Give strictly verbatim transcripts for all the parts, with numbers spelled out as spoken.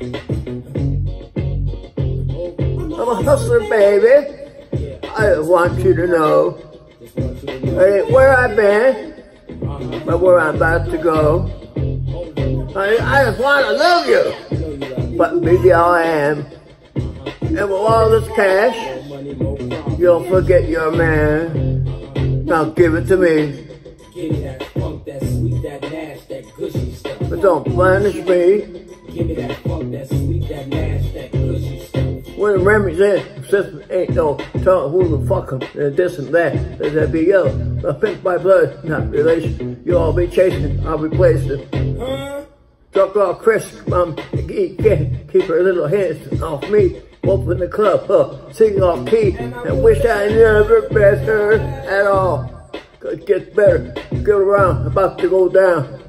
I'm a hustler, baby. I want you to know I ain't where I've been, but where I'm about to go. I, I just want to love you, but be the all I am. And with all this cash, you'll forget your man. Now give it to me. But don't punish me. When Remy said, sister ain't no talk, who the fuck him, and this and that, they said be yellow, I pick my blood, not relation, you all be chasing, I'll replace them. Huh? Talk all crisp, um, keep her little hands off me, open the club up, sing off key, and wish I never passed her at all. It gets better, get around, about to go down.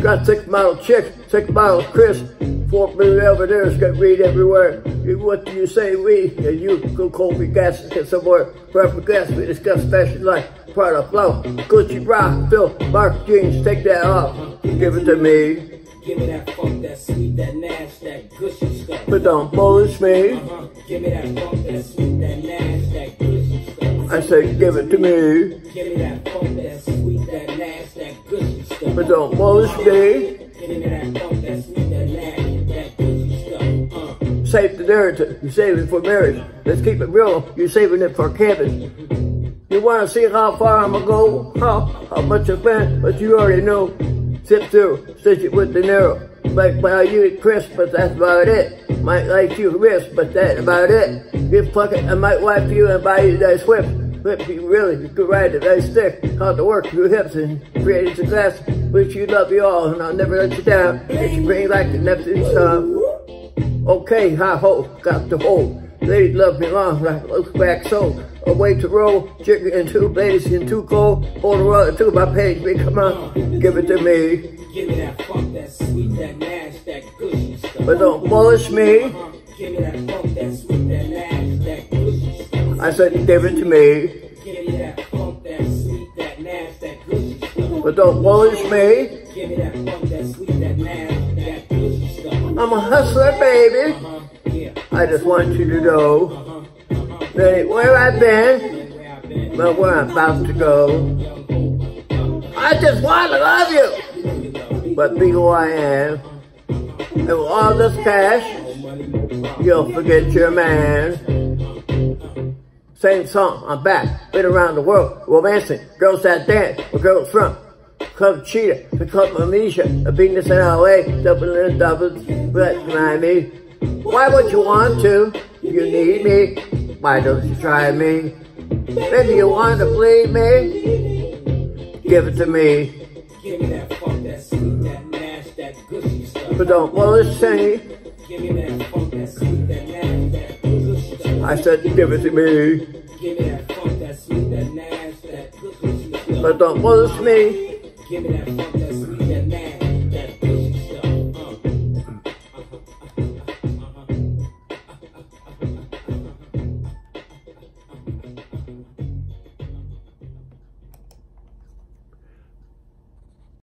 Got six model chicks, six model Chris. Four million Elvaders can read everywhere. You, what do you say, we? And you go call me gas and somewhere. Proper gas, we discuss fashion like Prada flow. Gucci bra, Phil, Mark jeans, take that off. Give it to me. Give me that funk, that sweet, that Nash, that Gucci stuff. But don't bullish me. Uh-huh. Give me that funk, that sweet, that Nash, that Gucci stuff. I say, give it to me. Give me that funk, that sweet, that Nash, that Gucci stuff. But don't bullish me. Give me that funk, that sweet, that Nash. Save the narrative, you're saving it for marriage. Let's keep it real, you're saving it for camping. You wanna see how far I'ma go, how, how much I've been, but you already know. Sit through, stitch it with the narrow. Like how you eat crisp, but that's about it. Might like you wrist, but that's about it. Give pocket, I might wipe you and buy you that swift. Flip you really, you could ride the nice stick. How to work your hips and create success. Which you love you all, and I'll never let you down. It's green like the Neptune sun. Okay, hi ho, got the hole. Ladies love me long like look back so. A way to roll, chicken and two ladies and two cold. Order up to my page, me come on, give it to me. Give me that funk, that sweet, that Nash, that Gucci stuff. But don't bullish me. Uh-huh. Give me that funk, that sweet, that Nash, that Gucci stuff. I said, give it to me. Give me that funk, that sweet, that Nash, that Gucci stuff. But don't bullish me. Give me that funk, that sweet, that Nash. I'm a hustler, baby. Uh-huh. Yeah. I just want you to know uh-huh. Uh-huh. that ain't where I've been, but where I'm about to go. I just want to love you, but be who I am. And with all this cash, you'll forget your man. Same song, I'm back. Been around the world, romancing. Girls that dance, where girls from. Club Cheetah, the Club Amnesia, a Venus in L A, Dublin, Dublin, but Miami. Why would you want to? You need me. Why don't you try me? Maybe you want to believe me. Give it to me. Give me that funk, that sweet, that Nash, that Gucci stuff. But don't bullish me. Give me that funk, that sweet, that Nash, that Gucci stuff. I said, give it to me. Give me that funk, that sweet, that Nash, that Gucci stuff. But don't bullish me. Give me that